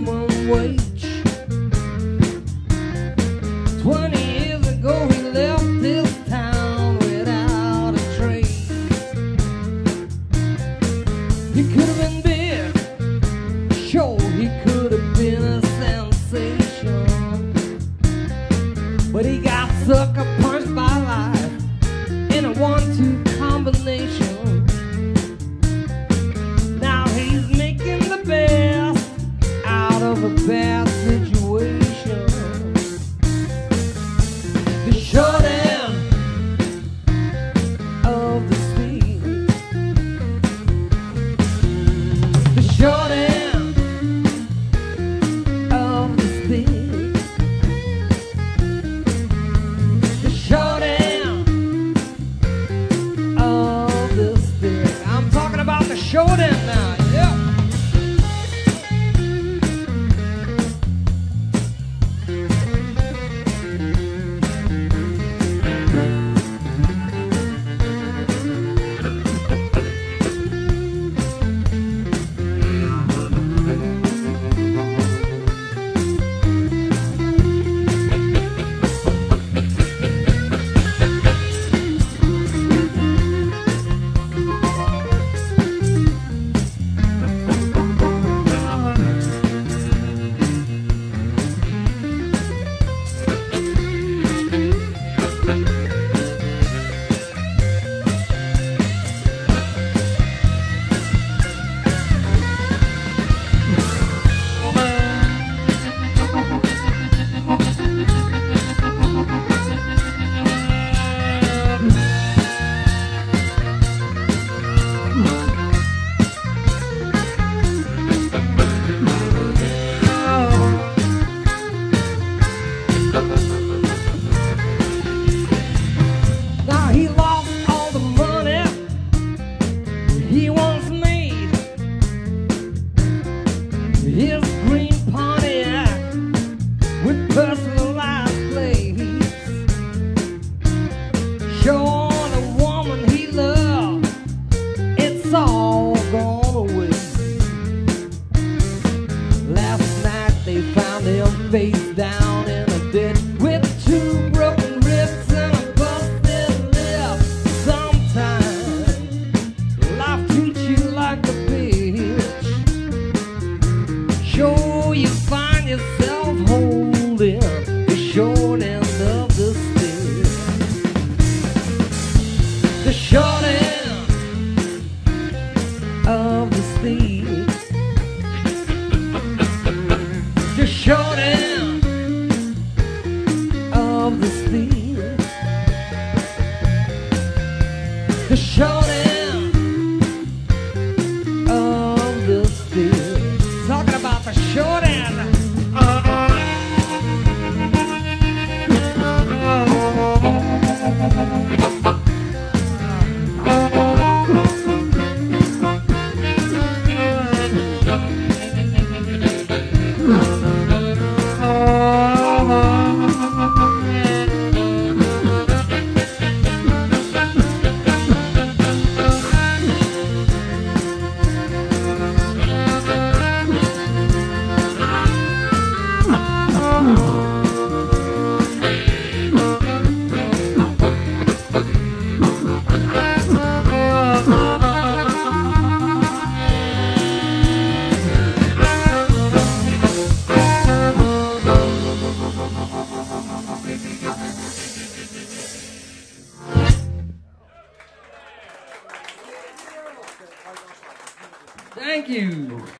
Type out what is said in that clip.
minimum wage. 20 years ago he left this town without a trace. He could have been big, sure he could have been a sensation, but he got sucker punched by life in a 1-2 combination. Bad situation. The short end of the speed. The short end of the speed. The short end of the speed. I'm talking about the short end now. Yeah. His green Pontiac with personalized ladies, showing a woman he loved, it's all gone away. Last night they found him face down in a ditch with 2 broken ribs and a busted lip. Sometimes life treats you like a bitch. Sure, you find yourself holding the short end of the stick. The short end of the stick. The short end of the stick. The short end. Short end. Thank you.